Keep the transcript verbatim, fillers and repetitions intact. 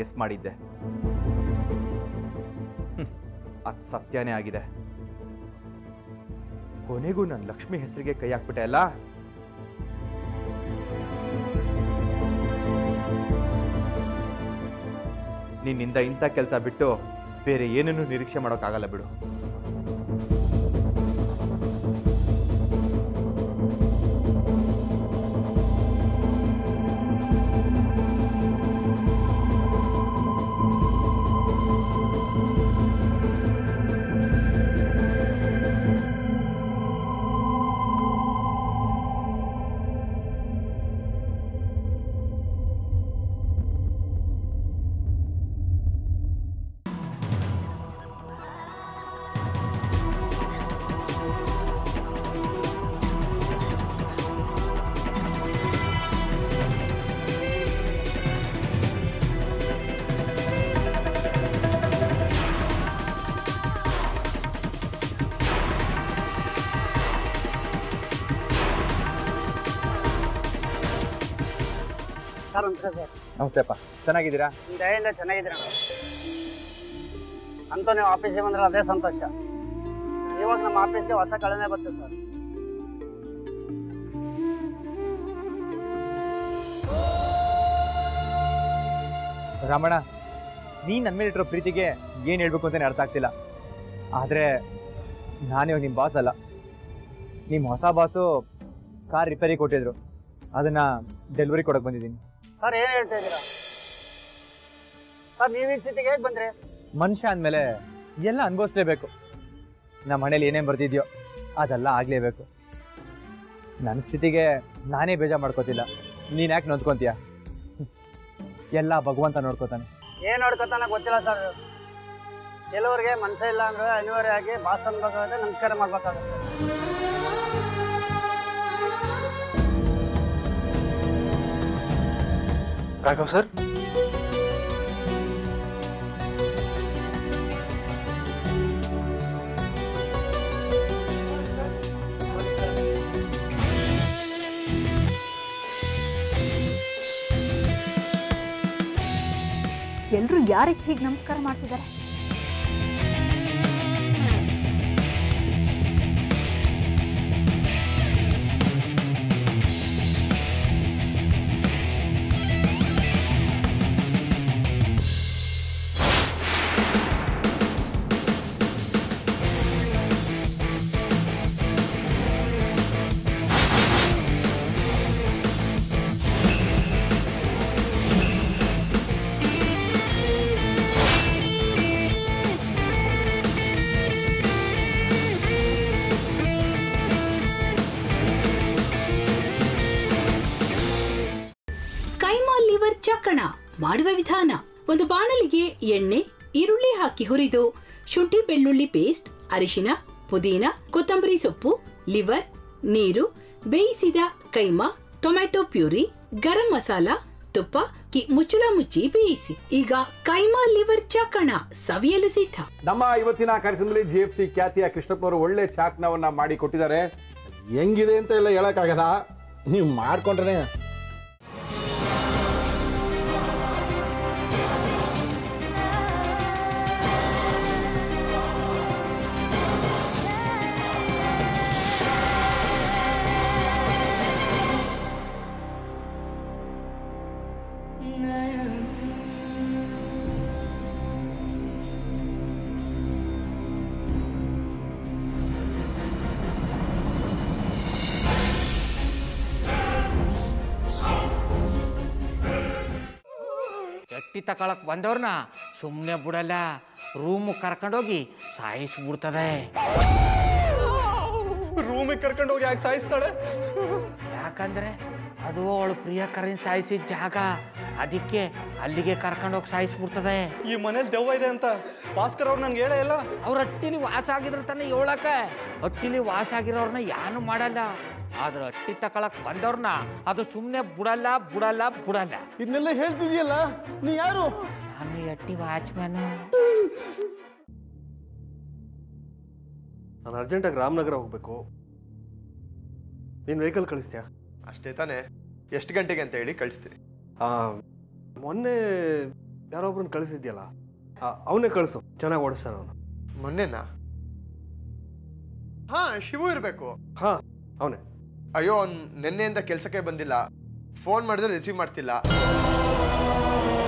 Guess ಮಾಡಿದ್ದೆ. ಅದು ಸತ್ಯನೇ ಆಗಿದೆ. ಕೊನೆಗೂ ನನ್ನ ಲಕ್ಷ್ಮಿ ಹೆಸರಿಗೆ ಕೈ ಹಾಕ್ಬಿಟ್ಟೆ ಅಲ್ಲ. ನಿನ್ನಿಂದ ಇಂಥ ಕೆಲಸ ಬಿಟ್ಟು ಬೇರೆ ಏನನ್ನೂ ನಿರೀಕ್ಷೆ ಮಾಡೋಕ್ಕಾಗಲ್ಲ ಬಿಡು. ನಮಸ್ತೆಪ್ಪ, ಚೆನ್ನಾಗಿದ್ದೀರಾ? ದಯೆಯಿಂದ ಚೆನ್ನಾಗಿದ್ದೀರಾ? ಅಂತೂ ನೀವು ಆಫೀಸಿಗೆ ಬಂದ್ರೆ ಅದೇ ಸಂತೋಷ. ಇವಾಗ ನಮ್ಮ ಆಫೀಸ್ಗೆ ಹೊಸ ಕಳೆನೇ ಬರ್ತದೆ ಸರ್. ರಮಣ, ನೀ ನನ್ನ ಮೇಲೆ ಇಟ್ಟಿರೋ ಪ್ರೀತಿಗೆ ಏನು ಹೇಳ್ಬೇಕು ಅಂತಾನೆ ಅರ್ಥ ಆಗ್ತಿಲ್ಲ. ಆದರೆ ನಾನಿವಾಗ ನಿಮ್ಮ ಬಾಸ್ ಅಲ್ಲ. ನಿಮ್ಮ ಹೊಸ ಬಾಸು ಕಾರ್ ರಿಪೇರಿ ಕೊಟ್ಟಿದ್ರು, ಅದನ್ನು ಡೆಲಿವರಿ ಕೊಡೋಕೆ ಬಂದಿದ್ದೀನಿ. ಸರ್ ಏನು ಹೇಳ್ತಾ ಇದ್ದೀರಾ ಸರ್? ನೀವು ಈ ಸ್ಥಿತಿಗೆ ಹೇಗೆ ಬಂದರೆ? ಮನುಷ್ಯ ಅಂದಮೇಲೆ ಎಲ್ಲ ಅನುಭವಿಸ್ಲೇಬೇಕು. ನಮ್ಮ ಮನೇಲಿ ಏನೇನು ಬರ್ತಿದ್ಯೋ ಅದೆಲ್ಲ ಆಗಲೇಬೇಕು. ನನ್ನ ಸ್ಥಿತಿಗೆ ನಾನೇ ಬೇಜಾರು ಮಾಡ್ಕೋತಿಲ್ಲ, ನೀನು ಯಾಕೆ ನೋಡ್ಕೊತೀಯ? ಎಲ್ಲ ಭಗವಂತ ನೋಡ್ಕೋತಾನೆ. ಏನು ನೋಡ್ಕೋತಾನೆ ಗೊತ್ತಿಲ್ಲ ಸರ್. ಕೆಲವರಿಗೆ ಮನಸ್ಸೇ ಇಲ್ಲ ಅಂದರೆ ಅನಿವಾರ್ಯವಾಗಿ ಭಾಷಣ ಬಗ್ಗೆ ನಮಸ್ಕಾರ ಮಾಡಬೇಕಾಗುತ್ತೆ. राघव सर, एलू यार हे नमस्कार माड्तिदारे? ಮಾಡುವ ವಿಧಾನ: ಒಂದು ಬಾಣಲಿಗೆ ಎಣ್ಣೆ, ಈರುಳ್ಳಿ ಹಾಕಿ ಹುರಿದು ಶುಂಠಿ ಬೆಳ್ಳುಳ್ಳಿ ಪೇಸ್ಟ್, ಅರಿಶಿನ, ಪುದೀನ, ಕೊತ್ತಂಬರಿ ಸೊಪ್ಪು, ಲಿವರ್, ನೀರು, ಬೇಯಿಸಿದ ಕೈಮಾ, ಟೊಮ್ಯಾಟೊ ಪ್ಯೂರಿ, ಗರಂ ಮಸಾಲ, ತುಪ್ಪ ಕಿ ಮುಚ್ಚಳ ಮುಚ್ಚಿ ಬೇಯಿಸಿ. ಈಗ ಕೈಮಾ ಲಿವರ್ ಚಾಕಣ ಸವಿಯಲು ಸಿದ್ಧ. ನಮ್ಮ ಇವತ್ತಿನ ಕಾರ್ಯಕ್ರಮದಲ್ಲಿ ಜೆಎಫ್ಸಿ ಖ್ಯಾತಿಯ ಕೃಷ್ಣಪ್ಪ ಅವರು ಒಳ್ಳೆ ಚಾಕಣವನ್ನ ಮಾಡಿ ಕೊಟ್ಟಿದ್ದಾರೆ. ಹೆಂಗಿದೆ ಅಂತ ಎಲ್ಲ ಹೇಳಕ್ಕಾಗದ, ನೀವು ಮಾಡ್ಕೊಂಡ್ರೆ. ತಕೊಳಕ್ ಬಂದವ್ರನ್ನ ಸುಮ್ಮನೆ ಬಿಡಲ್ಲ, ರೂಮ್ ಕರ್ಕೊಂಡೋಗಿ ಸಾಯಿಸ್ಬಿಡ್ತದೆ. ರೂಮಿಗೆ ಕರ್ಕೊಂಡೋಗಿ ಯಾಕೆ ಸಾಯಿಸ್ತಾಳೆ? ಯಾಕಂದ್ರೆ ಅದು ಅವಳು ಪ್ರಿಯಕರನ್ ಸಾಯಿಸಿದ ಜಾಗ, ಅದಕ್ಕೆ ಅಲ್ಲಿಗೆ ಕರ್ಕೊಂಡೋಗಿ ಸಾಯಿಸ್ಬಿಡ್ತದೆ. ಈ ಮನೇಲಿ ದೆವ್ವ ಇದೆ ಅಂತ ಭಾಸ್ಕರ್ ಅವ್ರು ನನ್ಗೆ ಹೇಳೇ ಇಲ್ಲ. ಅವ್ರ ಹಟ್ಟಿಲಿ ವಾಸ ಆಗಿದ್ರೆ ತಾನೇ ಹೇಳಕ. ಹಟ್ಟಿಲಿ ವಾಸ ಆಗಿರೋರ್ನ ಯಾನು ಮಾಡಲ್ಲ, ಆದ್ರೆ ಅಟ್ಟಿ ತಕೊಳಕ್ ಬಂದವ್ರನ್ನ ಅದು ಸುಮ್ಮನೆ ಬಿಡಲ್ಲ ಬಿಡಲ್ಲ ಬಿಡಲ್ಲ. ಇದನ್ನೆಲ್ಲ ಹೇಳ್ತಿದ್ಯಲ್ಲ ನೀ ಯಾರು? ನಾನು ಅಟ್ಟಿ ವಾಚ್ಮ್ಯಾನ್. ನಾನು ಅರ್ಜೆಂಟಾಗಿ ರಾಮನಗರ ಹೋಗ್ಬೇಕು, ನೀನು ವೆಹಿಕಲ್ ಕಳಿಸ್ತೀಯಾ? ಅಷ್ಟೇ ತಾನೆ, ಎಷ್ಟು ಗಂಟೆಗೆ ಅಂತ ಹೇಳಿ ಕಳಿಸ್ತೀನಿ. ಮೊನ್ನೆ ಯಾರೊಬ್ಬರನ್ನ ಕಳಿಸಿದ್ಯಲ್ಲ ಅವನೇ ಕಳಿಸು ಚೆನ್ನಾಗಿ ಓಡಿಸ್ತಾನೆ ಅವನು ಮೊನ್ನೆನಾ ಹಾ ಶಿವು ಇರಬೇಕು ಹಾ ಅವನೇ ಅಯ್ಯೋ ನೆನ್ನೆಯಿಂದ ಕೆಲಸಕ್ಕೆ ಬಂದಿಲ್ಲ ಫೋನ್ ಮಾಡಿದ್ರೆ ರಿಸೀವ್ ಮಾಡ್ತಿಲ್ಲ